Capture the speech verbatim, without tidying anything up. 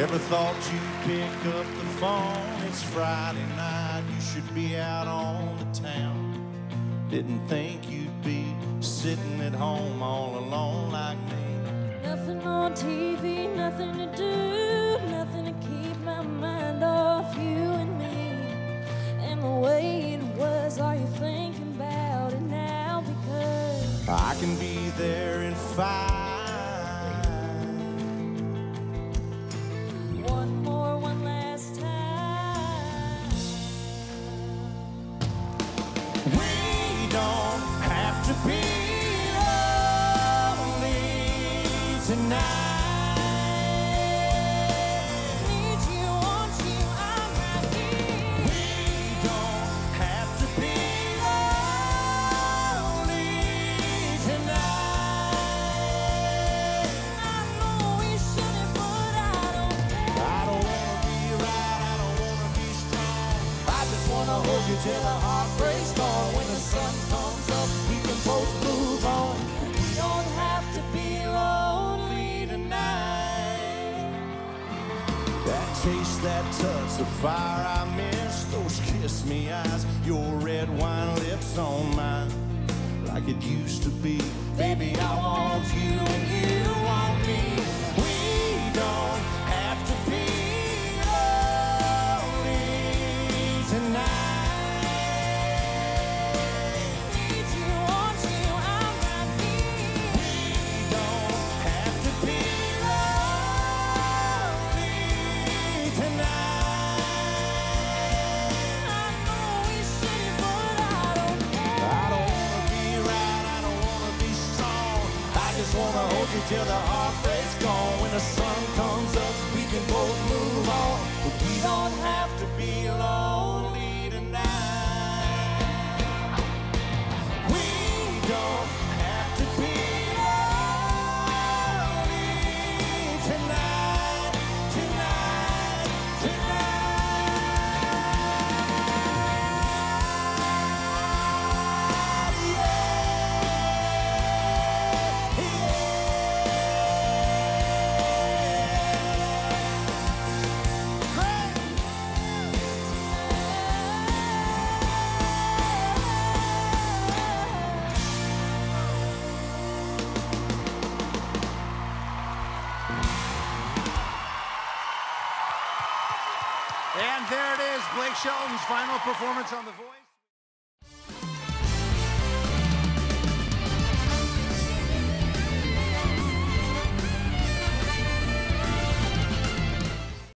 Ever thought you'd pick up the phone? It's Friday night, you should be out on the town. Didn't think you'd be sitting at home all alone like me. Nothing on T V, nothing to do, nothing to keep my mind off you and me. And the way it was, are you thinking about it now? Because I can be there in five. Till our heart breaks down, when the sun comes up, we can both move on. We don't have to be lonely tonight. That taste, that touch, the fire I miss, those kiss me eyes, your red wine lips on mine, like it used to be. Baby, I want you and you want me. We don't have to be lonely tonight. Till the heartbreak's gone, when the sun comes up, we can both move on. But we don't have to be lonely tonight. We don't have to be lonely tonight, tonight, tonight. Yeah. And there it is, Blake Shelton's final performance on The Voice.